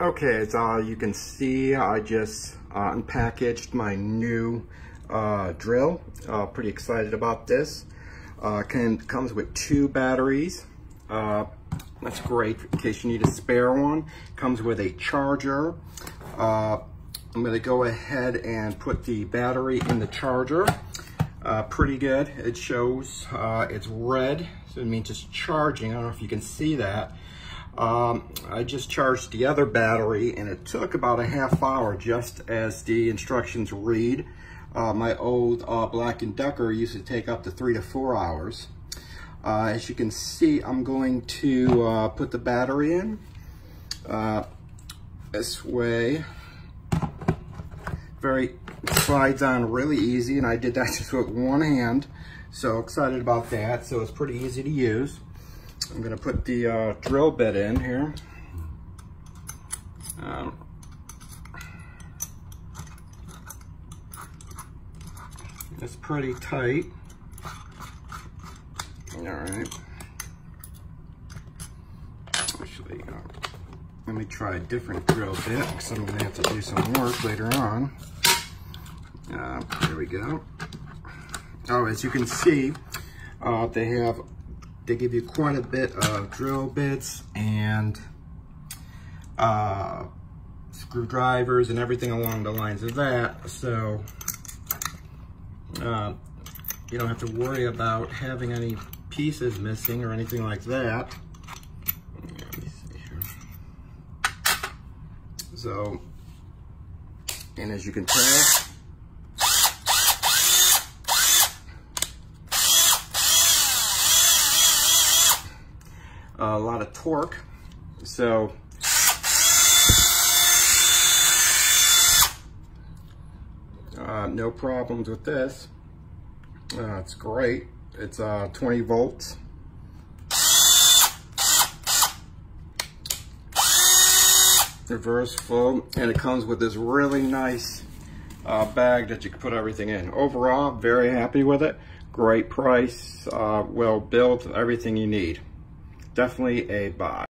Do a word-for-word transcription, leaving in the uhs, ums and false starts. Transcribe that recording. Okay, as uh, you can see, I just uh, unpackaged my new uh, drill. Uh, pretty excited about this. Uh, can, comes with two batteries. Uh, that's great in case you need a spare one. Comes with a charger. Uh, I'm going to go ahead and put the battery in the charger. Uh, pretty good. It shows uh, it's red, so it means it's charging. I don't know if you can see that. Um, I just charged the other battery and it took about a half hour just as the instructions read. Uh, my old uh, Black and Decker used to take up to three to four hours. Uh, as you can see, I'm going to uh, put the battery in uh, this way. Very slides on really easy, and I did that just with one hand. So excited about that. So it's pretty easy to use. I'm going to put the uh, drill bit in here. Um, it's pretty tight. All right. Actually, uh, let me try a different drill bit because I'm going to have to do some work later on. Uh, there we go. Oh, as you can see, uh, they have. They give you quite a bit of drill bits and uh, screwdrivers and everything along the lines of that, so uh, you don't have to worry about having any pieces missing or anything like that. Let me see here. So, and as you can tell, a lot of torque, so uh, no problems with this. Uh, it's great. It's uh, twenty volts. Reverse flow, and it comes with this really nice uh, bag that you can put everything in. Overall, very happy with it. Great price, uh, well built, everything you need. Definitely a buy.